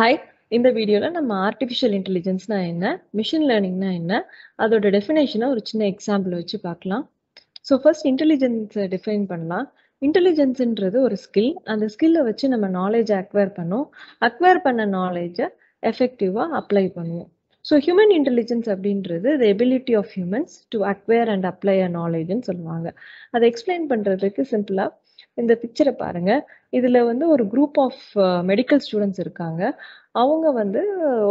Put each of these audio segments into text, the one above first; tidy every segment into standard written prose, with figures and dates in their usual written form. Hi, in the video, artificial intelligence and machine learning adhoda definition or chinna example vechi paakalam. So first intelligence define pannalam. Intelligence endradhu or skill, and the skill vechi nama knowledge acquire pannom, acquire panna knowledge effective apply pannuvom. So human intelligence abindradhu the ability of humans to acquire and apply a knowledge nu solluvaanga. Adha explain pandradhukku simple ah இந்த பிக்சரை பாருங்க. இதுல ஒரு group of medical students இருக்காங்க. அவங்க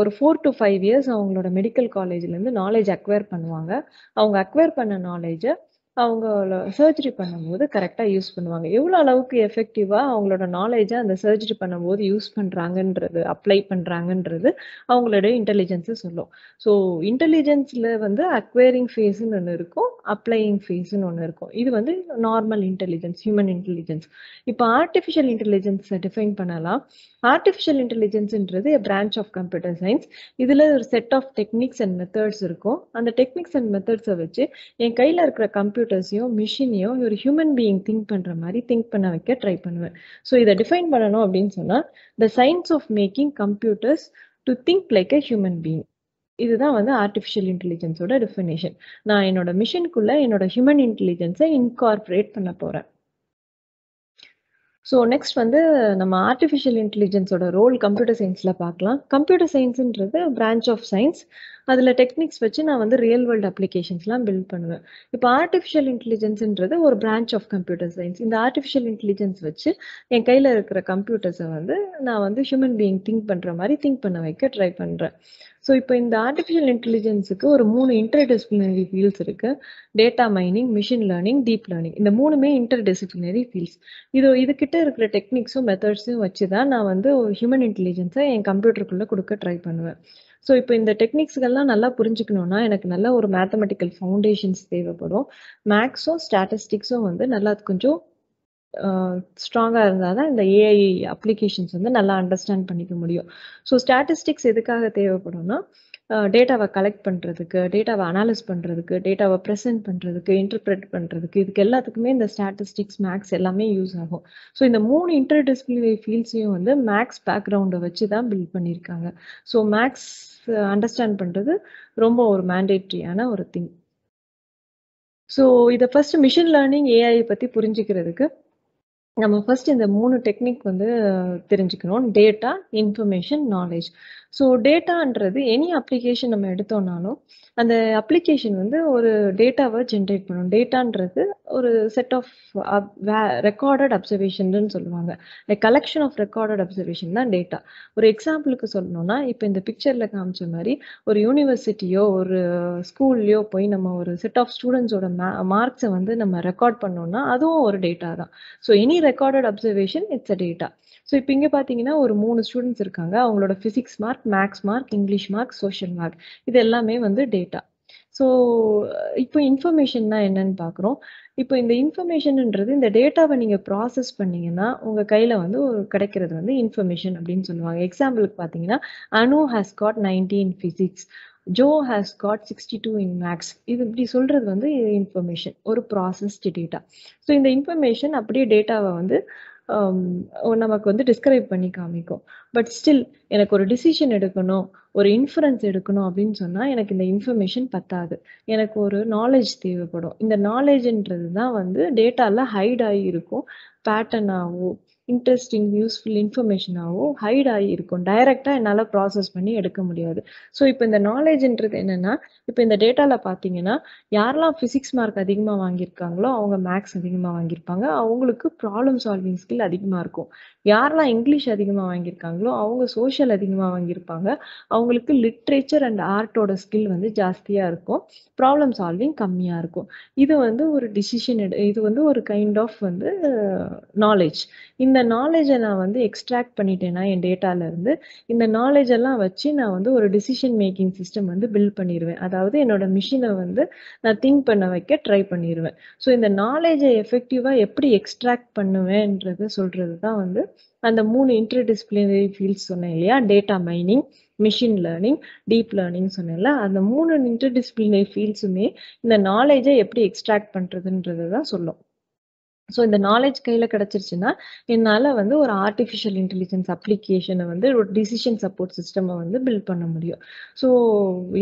ஒரு 4 to 5 years அவங்களோட medical காலேஜ்ல இருந்து நாலேஜ் அக்வயர் பண்ணுவாங்க. அவங்க அக்வயர் பண்ண நாலேஜை அவங்களோட சர்ஜரி பண்ணும்போது கரெக்டா யூஸ் பண்ணுவாங்க. எவ்வளவு அளவுக்கு எஃபெக்டிவா அவங்களோட நாலேஜை அந்த சர்ஜரி பண்ணும்போது யூஸ் பண்றாங்கன்றது, அப்ளை பண்றாங்கன்றது அவங்களோட இன்டெலிஜென்ஸ் சொல்லும். ஸோ இன்டெலிஜென்ஸ்ல அக்வயரிங் ஃபேஸ்ன்னு ஒன்று இருக்கும், அப்ளையிங் ஃபேஸ்ன்னு ஒன்று இருக்கும். இது நார்மல் இன்டெலிஜென்ஸ், ஹியூமன் இன்டெலிஜென்ஸ். இப்போ ஆர்டிஃபிஷியல் இன்டெலிஜென்ஸ் டிஃபைன் பண்ணலாம். ஆர்டிஃபிஷியல் இன்டெலிஜென்ஸ்ன்றது பிரான்ச் ஆஃப் கம்ப்யூட்டர் சயின்ஸ். இதுல ஒரு set of techniques and methods இருக்கும். அந்த டெக்னிக்ஸ் அண்ட் மெத்தட்ஸை வச்சு என் கையில இருக்கிற கம்ப்யூட்டர்ஸையும் மிஷினையும் ஒரு ஹியூமன் பீயிங் திங்க் பண்ற மாதிரி திங்க் பண்ண வைக்க ட்ரை பண்ணுவேன். ஸோ இதை டிஃபைன் பண்ணணும் அப்படின்னு சொன்னா, the science of making computers to think like a human being. இதுதான் ஆர்டிஃபிஷியல் இன்டெலிஜென்ஸோட டெஃபினேஷன். நான் என்னோட மிஷினுக்குள்ள என்னோட ஹியூமன் இன்டெலிஜென்ஸை இன்கார்பரேட் பண்ண போறேன். ஸோ நெக்ஸ்ட் நம்ம ஆர்டிஃபிஷியல் இன்டெலிஜென்ஸோட ரோல் கம்ப்யூட்டர் சயின்ஸில் பார்க்கலாம். கம்ப்யூட்டர் சயின்ஸுன்றது பிரான்ச் ஆஃப் சயின்ஸ். அதில் டெக்னிக்ஸ் வச்சு நான் ரியல் வேர்ல்டு அப்ளிகேஷன்ஸ்லாம் பில்ட் பண்ணுவேன். இப்போ ஆர்டிஃபிஷியல் இன்டெலிஜென்ஸ்ன்றது ஒரு பிரான்ச் ஆஃப் கம்ப்யூட்டர் சயின்ஸ். இந்த ஆர்டிஃபிஷியல் இன்டெலிஜென்ஸ் வச்சு என் கையில் இருக்கிற கம்ப்யூட்டர்ஸை நான் ஹியூமன் பீயிங் திங்க் பண்ணுற மாதிரி திங்க் பண்ண வைக்க ட்ரை பண்ணுறேன். ஸோ இப்போ இந்த ஆர்டிஃபிஷியல் இன்டெலிஜென்ஸுக்கு ஒரு 3 இன்டர்டிசிப்ளினரி ஃபீல்ட்ஸ் இருக்குது. Data mining, machine learning, deep learning. இந்த 3மே இன்டர்டிசிப்ளினரி ஃபீல்ட்ஸ். இதுக்கிட்ட இருக்கிற டெக்னிக்ஸும் மெத்தட்ஸும் வச்சு தான் நான் ஒரு ஹியூமன் இன்டெலிஜென்ஸை என் கம்ப்யூட்டருக்குள்ளே கொடுக்க ட்ரை பண்ணுவேன். ஸோ இப்போ இந்த டெக்னிக்ஸ்கள்லாம் நல்லா புரிஞ்சுக்கணும்னா எனக்கு நல்ல ஒரு மேத்தமெட்டிக்கல் ஃபவுண்டேஷன்ஸ் தேவைப்படும். மேக்ஸும் ஸ்டாட்டிஸ்டிக்ஸும் நல்லா கொஞ்சம் ஸ்ட்ராங்காக இருந்தால் தான் இந்த ஏஐ அப்ளிகேஷன்ஸ் நல்லா அண்டர்ஸ்டாண்ட் பண்ணிக்க முடியும். ஸோ ஸ்டாட்டிஸ்டிக்ஸ் எதுக்காக தேவைப்படும்னா, டேட்டாவை கலெக்ட் பண்ணுறதுக்கு, டேட்டாவை அனாலிஸ் பண்ணுறதுக்கு, டேட்டாவை ப்ரெசென்ட் பண்ணுறதுக்கு, இன்டர்பிரேட் பண்ணுறதுக்கு, இதுக்கு எல்லாத்துக்குமே இந்த ஸ்டாட்டிஸ்டிக்ஸ், மேக்ஸ் எல்லாமே யூஸ் ஆகும். ஸோ இந்த 3 இன்டர்டிசிப்ளினரி ஃபீல்ட்ஸையும் மேக்ஸ் பேக்ரவுண்டை வச்சு தான் பில்ட் பண்ணியிருக்காங்க. ஸோ மேக்ஸ் அண்டர்ஸ்டாண்ட் பண்ணுறது ரொம்ப ஒரு மேண்டேட்ரியான ஒரு திங். ஸோ இதை ஃபர்ஸ்ட் மிஷின் லேர்னிங், ஏஐ பற்றி புரிஞ்சுக்கிறதுக்கு நம்ம ஃபர்ஸ்ட் இந்த 3 டெக்னிக் தெரிஞ்சுக்கணும். Data, information, knowledge. ஸோ டேட்டான்றது எனி அப்ளிகேஷன் நம்ம எடுத்தோம்னாலும் அந்த அப்ளிகேஷன் ஒரு டேட்டாவை ஜென்ரேட் பண்ணும். டேட்டான்றது ஒரு செட் ஆஃப் ரெக்கார்டட் அப்சர்வேஷன்னு சொல்லுவாங்க. Like collection of recorded observation தான் டேட்டா. ஒரு எக்ஸாம்பிளுக்கு சொல்லணும்னா, இப்போ இந்த பிக்சரில் காமிச்ச மாதிரி ஒரு யூனிவர்சிட்டியோ ஒரு ஸ்கூல்லையோ போய் நம்ம ஒரு செட் ஆஃப் ஸ்டூடெண்ட்ஸோட மார்க்ஸை நம்ம ரெக்கார்ட் பண்ணோம்னா அதுவும் ஒரு டேட்டா தான். So any recorded observation it's a data. So இப்போ இங்கே பார்த்தீங்கன்னா ஒரு 3 ஸ்டூடெண்ட்ஸ் இருக்காங்க. அவங்களோட physics mark, maths mark, English mark, social mark, இது எல்லாமே டேட்டா. ஸோ இப்போ இன்ஃபர்மேஷன்னா என்னன்னு பார்க்குறோம். இப்போ இந்த இன்ஃபர்மேஷன்ன்றது இந்த டேட்டாவை நீங்கள் ப்ராசஸ் பண்ணிங்கன்னா உங்கள் கையில் ஒரு கிடைக்கிறது இன்ஃபர்மேஷன் அப்படின்னு சொல்லுவாங்க. எக்ஸாம்பிளுக்கு பார்த்தீங்கன்னா, Anu has got 90 in physics, Joe has got 62 in maths. இது இப்படி சொல்கிறது இன்ஃபர்மேஷன், ஒரு ப்ராசஸ்டு டேட்டா. ஸோ இந்த இன்ஃபர்மேஷன் அப்படியே டேட்டாவை நமக்கு டிஸ்கிரைப் பண்ணி காமிக்கும். பட் ஸ்டில் எனக்கு ஒரு டிசிஷன் எடுக்கணும், ஒரு இன்ஃபரன்ஸ் எடுக்கணும் அப்படின்னு சொன்னால் எனக்கு இந்த இன்ஃபர்மேஷன் பத்தாது. எனக்கு ஒரு நாலேஜ் தேவைப்படும். இந்த நாலேஜ்ன்றது தான் டேட்டாவில் ஹைட் ஆகியிருக்கும். பேட்டர்னாவோ இன்ட்ரெஸ்டிங் யூஸ்ஃபுல் இன்ஃபர்மேஷனாகவும் ஹைட் ஆகியிருக்கும். டைரெக்டாக என்னால் ப்ராசஸ் பண்ணி எடுக்க முடியாது. ஸோ இப்போ இந்த நாலேஜ்ன்றது என்னென்னா, இப்போ இந்த டேட்டாவில் பார்த்தீங்கன்னா யாரெல்லாம் ஃபிசிக்ஸ் மார்க் அதிகமாக வாங்கியிருக்காங்களோ அவங்க மேக்ஸ் அதிகமாக வாங்கியிருப்பாங்க, அவங்களுக்கு ப்ராப்ளம் சால்விங் ஸ்கில் அதிகமாக இருக்கும். யாரெல்லாம் இங்கிலீஷ் அதிகமாக வாங்கியிருக்காங்களோ அவங்க சோஷியல் அதிகமாக வாங்கியிருப்பாங்க, அவங்களுக்கு லிட்ரேச்சர் அண்ட் ஆர்ட்டோட ஸ்கில் ஜாஸ்தியாக இருக்கும், ப்ராப்ளம் சால்விங் கம்மியாக இருக்கும். இது ஒரு டிசிஷன் இது ஒரு கைண்ட் ஆஃப் நாலேஜ். இந்த நாலேஜை நான் எக்ஸ்ட்ராக்ட் பண்ணிட்டேன்னா என் டேட்டாலேருந்து, இந்த நாலேஜெல்லாம் வச்சு நான் ஒரு டிசிஷன் மேக்கிங் சிஸ்டம் பில்ட் பண்ணிடுவேன். அதாவது என்னோட மிஷினை நான் திங்க் பண்ண வைக்க ட்ரை பண்ணிடுவேன். ஸோ இந்த நாலேஜை எஃபெக்டிவாக எப்படி எக்ஸ்ட்ராக்ட் பண்ணுவேன்றதை சொல்கிறது தான் அந்த 3 இன்டர்டிசிப்ளினரி ஃபீல்ட்ஸ் சொன்னேன் இல்லையா, data mining, machine learning, deep learning சொன்னேன்ல, அந்த 3 இன்டர்டிசிப்ளினரி ஃபீல்ட்ஸுமே இந்த நாலேஜை எப்படி எக்ஸ்ட்ராக்ட் பண்ணுறதுன்றது தான் சொல்லும். So in the knowledge kaila kedachirchuna ennala vandu or artificial intelligence application vandu or decision support system vandu build panna mudiyum. So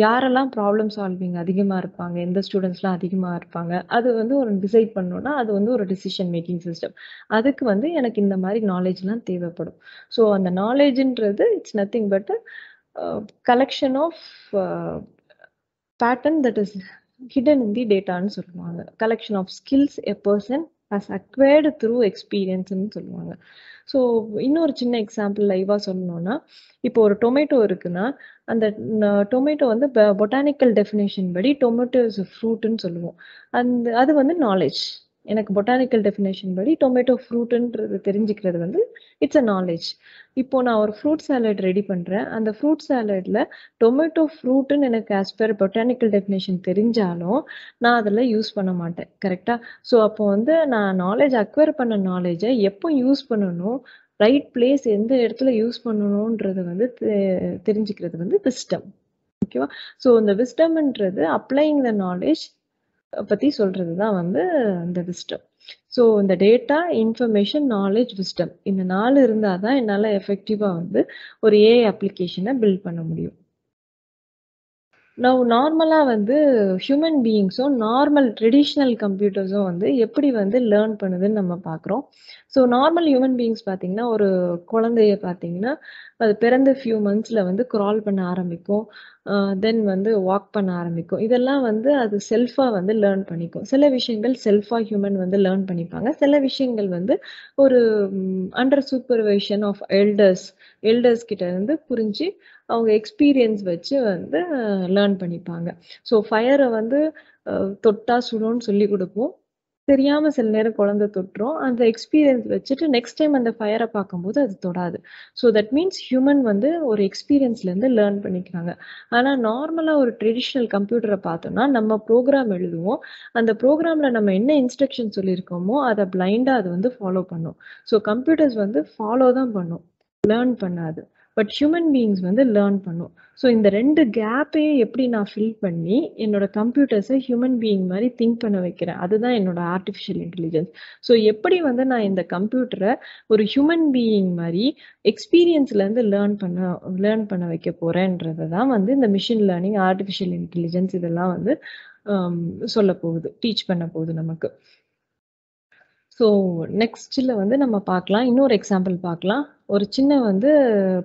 yarella problem solving adhigama irupanga endha students la adhigama irupanga adu vandu or decide pannona adu vandu or decision making system adukku vandu enak indha mari knowledge la thevapadum. So and the knowledge endradhu it's nothing but a collection of pattern that is hidden in the data nu solluvaanga, collection of skills a person as acquired through experience ன்னு சொல்லுவாங்க. So இன்னொரு சின்ன example லைவாக சொல்லணும்னா, இப்போ ஒரு tomato இருக்குன்னா அந்த டொமேட்டோ வந்து பொட்டானிக்கல் டெஃபினேஷன் படி டொமேட்டோ இஸ் ஃப்ரூட்டுன்னு சொல்லுவோம். அந்த அது வந்து நாலேஜ். எனக்கு பொட்டானிக்கல் டெஃபினேஷன் படி டொமேட்டோ ஃப்ரூட்டுன்றது தெரிஞ்சுக்கிறது வந்து இட்ஸ் அ நாலேஜ். இப்போ நான் ஒரு ஃப்ரூட் சாலட் ரெடி பண்ணுறேன், அந்த ஃப்ரூட் சாலட்டில் டொமேட்டோ ஃப்ரூட்டுன்னு எனக்கு ஆஸ் பர் பொட்டானிக்கல் டெஃபினேஷன் தெரிஞ்சாலும் நான் அதில் யூஸ் பண்ண மாட்டேன், கரெக்டாக? ஸோ அப்போ வந்து நான் நாலேஜ் அக்வயர் பண்ண நாலேஜை எப்போ யூஸ் பண்ணணும், ரைட் பிளேஸ் எந்த இடத்துல யூஸ் பண்ணணுன்றது வந்து தெரிஞ்சுக்கிறது வந்து விஸ்டம், ஓகேவா? ஸோ இந்த விஸ்டம்ன்றது அப்ளைங் த நாலேஜ் பற்றி சொல்கிறது தான் வந்து அந்த விஸ்டம். ஸோ இந்த டேட்டா, இன்ஃபர்மேஷன், நாலேஜ், விஸ்டம் இந்த நாலு இருந்தால் தான் என்னால் எஃபெக்டிவாக வந்து ஒரு ஏஐ அப்ளிகேஷனை பில்ட் பண்ண முடியும். நான் நார்மலாக வந்து ஹியூமன் பீயிங்ஸும் நார்மல் ட்ரெடிஷ்னல் கம்ப்யூட்டர்ஸும் வந்து எப்படி வந்து லேர்ன் பண்ணுதுன்னு நம்ம பார்க்குறோம். ஸோ நார்மல் ஹியூமன் பீயிங்ஸ் பார்த்திங்கன்னா, ஒரு குழந்தைய பார்த்திங்கன்னா அது பிறந்த ஃபியூ மந்த்ஸில் வந்து க்ரால் பண்ண ஆரம்பிக்கும், தென் வந்து வாக் பண்ண ஆரம்பிக்கும். இதெல்லாம் வந்து அது செல்ஃபாக வந்து லேர்ன் பண்ணிக்கும். சில விஷயங்கள் செல்ஃபாக ஹியூமன் வந்து லேர்ன் பண்ணிப்பாங்க, சில விஷயங்கள் வந்து ஒரு அண்டர் சூப்பர்வைஷன் ஆஃப் எல்டர்ஸ் கிட்ட இருந்து புரிஞ்சு அவங்க எக்ஸ்பீரியன்ஸ் வச்சு வந்து லேர்ன் பண்ணிப்பாங்க. ஸோ ஃபயரை வந்து தொட்டா சுடுன்னு சொல்லி கொடுப்போம், தெரியாமல் சில நேரம் குழந்தை தொட்டுரும். அந்த எக்ஸ்பீரியன்ஸ் வச்சுட்டு நெக்ஸ்ட் டைம் அந்த ஃபயரை பார்க்கும்போது அது தொடாது. ஸோ தட் மீன்ஸ் ஹியூமன் வந்து ஒரு எக்ஸ்பீரியன்ஸ்லேருந்து லேர்ன் பண்ணிக்கிறாங்க. ஆனால் நார்மலாக ஒரு ட்ரெடிஷ்னல் கம்ப்யூட்டரை பார்த்தோம்னா நம்ம ப்ரோக்ராம் எழுதுவோம், அந்த ப்ரோக்ராமில் நம்ம என்ன இன்ஸ்ட்ரக்ஷன் சொல்லியிருக்கோமோ அதை பிளைண்டாக அது வந்து ஃபாலோ பண்ணும். ஸோ கம்ப்யூட்டர்ஸ் வந்து ஃபாலோ தான் பண்ணும், லேர்ன் பண்ணாது. பட் ஹியூமன் பீயிங்ஸ் வந்து லேர்ன் பண்ணும். ஸோ இந்த ரெண்டு கேப்பையும் எப்படி நான் ஃபில் பண்ணி என்னோட கம்ப்யூட்டர்ஸை ஹியூமன் பீயிங் மாதிரி திங்க் பண்ண வைக்கிறேன், அதுதான் என்னோட ஆர்டிஃபிஷியல் இன்டெலிஜென்ஸ். ஸோ எப்படி வந்து நான் இந்த கம்ப்யூட்டரை ஒரு ஹியூமன் பீயிங் மாதிரி எக்ஸ்பீரியன்ஸ்லேருந்து லேர்ன் பண்ண வைக்க போகிறேன்றது தான் வந்து இந்த மிஷின் லேர்னிங், ஆர்டிஃபிஷியல் இன்டெலிஜென்ஸ் இதெல்லாம் வந்து சொல்ல போகுது, டீச் பண்ண போகுது நமக்கு. ஸோ நெக்ஸ்ட்டில் வந்து நம்ம பார்க்கலாம், இன்னொரு எக்ஸாம்பிள் பார்க்கலாம். ஒரு சின்ன வந்து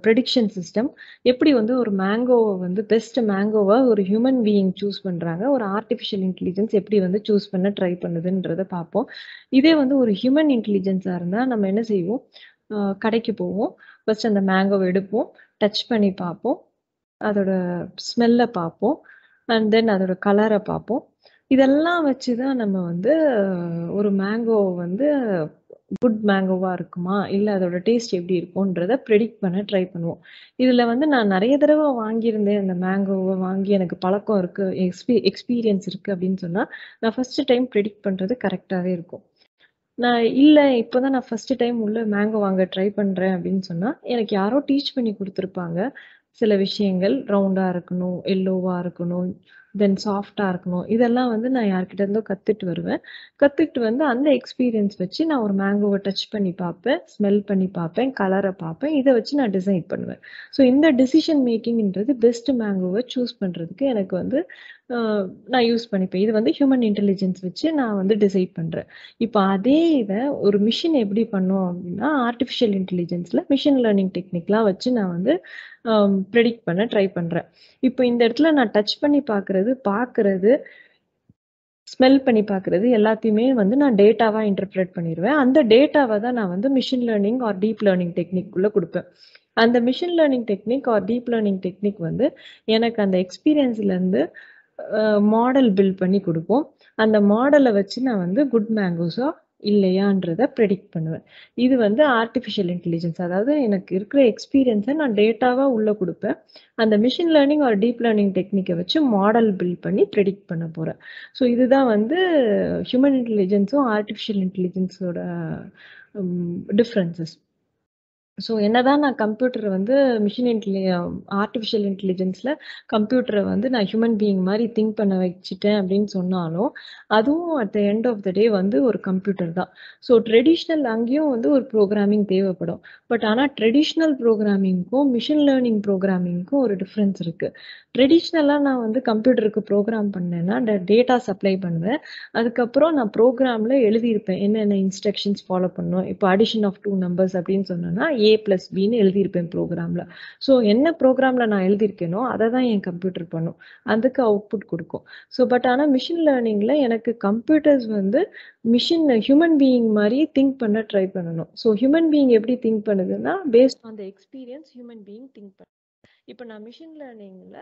ப்ரெடிக்ஷன் சிஸ்டம் எப்படி வந்து ஒரு மேங்கோவை வந்து பெஸ்ட் மேங்கோவை ஒரு ஹியூமன் பீயிங் சூஸ் பண்ணுறாங்க, ஒரு ஆர்டிஃபிஷியல் இன்டெலிஜென்ஸ் எப்படி வந்து சூஸ் பண்ண ட்ரை பண்ணுதுன்றதை பார்ப்போம். இதே வந்து ஒரு ஹியூமன் இன்டெலிஜென்ஸாக இருந்தால் நம்ம என்ன செய்வோம், கடைக்கு போவோம், ஃபர்ஸ்ட் அந்த மேங்கோவை எடுப்போம், டச் பண்ணி பார்ப்போம், அதோட ஸ்மெல்லை பார்ப்போம், அண்ட் தென் அதோட கலரை பார்ப்போம். இதெல்லாம் வச்சு தான் நம்ம வந்து ஒரு மேங்கோ வந்து குட் மேங்கோவாக இருக்குமா இல்லை அதோட டேஸ்ட் எப்படி இருக்கும்ன்றத ப்ரெடிக்ட் பண்ண ட்ரை பண்ணுவோம். இதில் வந்து நான் நிறைய தடவை வாங்கியிருந்தேன், அந்த மேங்கோவை வாங்கி எனக்கு பழக்கம் இருக்குது, எக்ஸ்பீரியன்ஸ் இருக்குது அப்படின்னு சொன்னால் நான் ஃபஸ்ட்டு டைம் ப்ரெடிக்ட் பண்ணுறது கரெக்டாகவே இருக்கும். நான் இல்லை இப்போ தான் நான் ஃபஸ்ட்டு டைம் உள்ள மேங்கோ வாங்க ட்ரை பண்ணுறேன் அப்படின்னு சொன்னால் எனக்கு யாரோ டீச் பண்ணி கொடுத்துருப்பாங்க, சில விஷயங்கள் ரவுண்டாக இருக்கணும், எல்லோவாக இருக்கணும், தென் சாஃப்டாக இருக்கணும், இதெல்லாம் வந்து நான் யார்கிட்ட இருந்தோ கற்றுட்டு வருவேன். கற்றுக்கிட்டு வந்து அந்த எக்ஸ்பீரியன்ஸ் வச்சு நான் ஒரு மேங்கோவை டச் பண்ணி பார்ப்பேன், ஸ்மெல் பண்ணி பார்ப்பேன், கலரை பார்ப்பேன், இதை வச்சு நான் டிசைட் பண்ணுவேன். ஸோ இந்த டிசிஷன் மேக்கிங்ன்றது பெஸ்ட் மேங்கோவை சூஸ் பண்ணுறதுக்கு எனக்கு வந்து நான் யூஸ் பண்ணிப்பேன். இது வந்து ஹியூமன் இன்டெலிஜென்ஸ் வச்சு நான் வந்து டிசைட் பண்ணுறேன். இப்போ அதே இதை ஒரு மிஷின் எப்படி பண்ணும் அப்படின்னா, ஆர்டிஃபிஷியல் இன்டெலிஜென்ஸில் மிஷின் லேர்னிங் டெக்னிக்லாம் வச்சு நான் வந்து ப்ரெடிக்ட் பண்ண ட்ரை பண்ணுறேன். இப்போ இந்த இடத்துல நான் டச் பண்ணி பார்க்குறது ஸ்மெல் பண்ணி பார்க்குறது எல்லாத்தையுமே வந்து நான் டேட்டாவாக இன்டர்பிரேட் பண்ணிடுவேன். அந்த டேட்டாவை தான் நான் வந்து machine learning or deep learning technique உள்ளே கொடுப்பேன். அந்த machine learning technique or deep learning technique வந்து எனக்கு அந்த எக்ஸ்பீரியன்ஸ்லேருந்து மாடல் பில்ட் பண்ணி கொடுப்போம். அந்த மாடலை வச்சு நான் வந்து குட் மேங்கோஸோ இல்லையான்றதை ப்ரெடிக்ட் பண்ணுவேன். இது வந்து ஆர்டிஃபிஷியல் இன்டெலிஜென்ஸ், அதாவது எனக்கு இருக்கிற எக்ஸ்பீரியன்ஸை நான் டேட்டாவாக உள்ளே கொடுப்பேன், அந்த மிஷின் லேர்னிங் ஒரு டீப் லேர்னிங் டெக்னிக்கை வச்சு மாடல் பில்ட் பண்ணி ப்ரெடிக்ட் பண்ண போகிறேன். ஸோ இதுதான் வந்து ஹியூமன் இன்டெலிஜென்ஸும் ஆர்டிஃபிஷியல் இன்டெலிஜென்ஸோட டிஃப்ரென்சஸ். ஸோ என்னதான் நான் கம்ப்யூட்டரை வந்து மிஷின் ஆர்டிஃபிஷியல் இன்டெலிஜென்ஸில் கம்ப்யூட்டரை வந்து நான் ஹியூமன் பீயிங் மாதிரி திங்க் பண்ண வச்சுட்டேன் அப்படின்னு சொன்னாலும் அதுவும் at the end of the day வந்து ஒரு கம்ப்யூட்டர் தான். ஸோ ட்ரெடிஷ்னல் அங்கேயும் வந்து ஒரு ப்ரோக்ராமிங் தேவைப்படும். பட் ஆனால் ட்ரெடிஷ்னல் ப்ரோக்ராமிங்க்கும் மிஷின் லேர்னிங் ப்ரோக்ராமிங்க்கும் ஒரு டிஃப்ரென்ஸ் இருக்குது. ட்ரெடிஷ்னலாக நான் வந்து கம்ப்யூட்டருக்கு ப்ரோக்ராம் பண்ணேன்னா டேட்டா சப்ளை பண்ணுவேன், அதுக்கப்புறம் நான் ப்ரோக்ராமில் எழுதியிருப்பேன் என்னென்ன இன்ஸ்ட்ரக்ஷன்ஸ் ஃபாலோ பண்ணணும். இப்போ அடிஷன் ஆஃப் 2 நம்பர்ஸ் அப்படின்னு சொன்னோன்னா A plus Bன்னு எழுதியிருப்பேன் ப்ரோக்ராமில். ஸோ என்ன ப்ரோக்ராமில் நான் எழுதியிருக்கேனோ அதை தான் என் கம்ப்யூட்டர் பண்ணும், அதுக்கு அவுட்புட் கொடுக்கும். ஸோ பட் ஆனால் மிஷின் லேர்னிங்கில் எனக்கு கம்ப்யூட்டர்ஸ் வந்து மிஷின் ஹியூமன் பீயிங் மாதிரி திங்க் பண்ண ட்ரை பண்ணணும். ஸோ ஹியூமன் பீயிங் எப்படி திங்க் பண்ணுதுன்னா based on the experience human being think பண்ண. இப்போ நான் மிஷின் லேர்னிங்கில்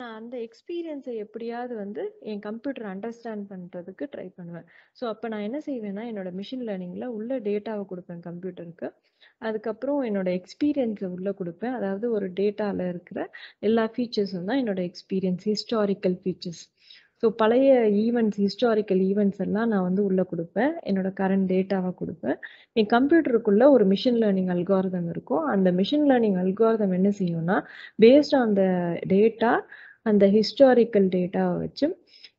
நான் அந்த எக்ஸ்பீரியன்ஸை எப்படியாவது வந்து என் கம்ப்யூட்டர் அண்டர்ஸ்டாண்ட் பண்ணுறதுக்கு ட்ரை பண்ணுவேன். ஸோ அப்போ நான் என்ன செய்வேன்னா என்னோட மிஷின் லேர்னிங்கில் உள்ள டேட்டாவை கொடுப்பேன் கம்ப்யூட்டருக்கு, அதுக்கப்புறம் என்னோட எக்ஸ்பீரியன்ஸை உள்ளே கொடுப்பேன். அதாவது ஒரு டேட்டாவில் இருக்கிற எல்லா ஃபீச்சர்ஸும் தான் என்னோட எக்ஸ்பீரியன்ஸ், ஹிஸ்டாரிக்கல் ஃபீச்சர்ஸ். ஸோ பழைய ஈவெண்ட்ஸ், ஹிஸ்டாரிக்கல் ஈவெண்ட்ஸ் எல்லாம் நான் வந்து உள்ளே கொடுப்பேன், என்னோட கரண்ட் டேட்டாவை கொடுப்பேன். என் கம்ப்யூட்டருக்குள்ளே ஒரு மிஷின் லேர்னிங் அல்காரிதம் இருக்கும். அந்த மிஷின் லேர்னிங் அல்காரிதம் என்ன செய்யும்னா பேஸ்ட் ஆன் த டேட்டா, அந்த ஹிஸ்டாரிக்கல் டேட்டாவை வச்சு,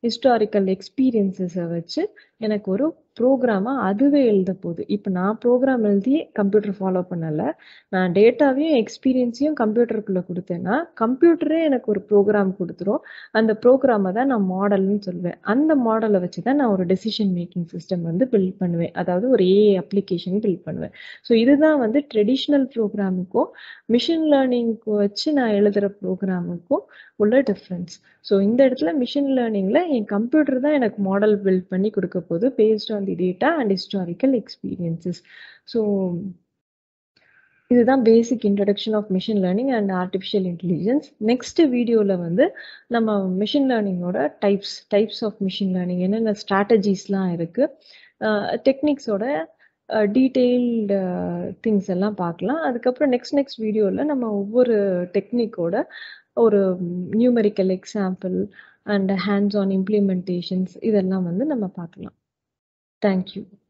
ஹிஸ்டாரிக்கல் எக்ஸ்பீரியன்ஸஸை வச்சு எனக்கு ஒரு ப்ரோக்ராமாக அதுவே எழுத போகுது. இப்போ நான் ப்ரோக்ராம் எழுதி கம்ப்யூட்டர் ஃபாலோ பண்ணலை, நான் டேட்டாவையும் எக்ஸ்பீரியன்ஸையும் கம்ப்யூட்டருக்குள்ளே கொடுத்தேன்னா கம்ப்யூட்டரே எனக்கு ஒரு ப்ரோக்ராம் கொடுத்துரும். அந்த ப்ரோக்ராமை தான் நான் மாடல்னு சொல்வேன். அந்த மாடலை வச்சு தான் நான் ஒரு டெசிஷன் மேக்கிங் சிஸ்டம் வந்து பில்ட் பண்ணுவேன், அதாவது ஒரு ஏஐ அப்ளிகேஷன் பில்ட் பண்ணுவேன். ஸோ இதுதான் வந்து ட்ரெடிஷ்னல் ப்ரோக்ராமுக்கும் மிஷின் லேர்னிங்க்கு வச்சு நான் எழுதுகிற ப்ரோக்ராமுக்கும் உள்ள டிஃப்ரென்ஸ். ஸோ இந்த இடத்துல மிஷின் லேர்னிங்கில் என் கம்ப்யூட்டர் தான் எனக்கு மாடல் பில்ட் பண்ணி கொடுக்க போது based on the data and historical experiences. So இதுதான் basic introduction of machine learning and artificial intelligence. Next வீடியோவில் வந்து நம்ம மிஷின் லேர்னிங்கோட டைப்ஸ் ஆஃப் மிஷின் லேர்னிங், என்னென்ன ஸ்ட்ராட்டஜிஸ்லாம் இருக்குது, டெக்னிக்ஸோட டீட்டெயில்டு திங்ஸ் எல்லாம் பார்க்கலாம். அதுக்கப்புறம் நெக்ஸ்ட் வீடியோவில் நம்ம ஒவ்வொரு டெக்னிக்கோட ஒரு numerical example and hands on implementations இதெல்லாம் வந்து நம்ம பார்க்கலாம். Thank you.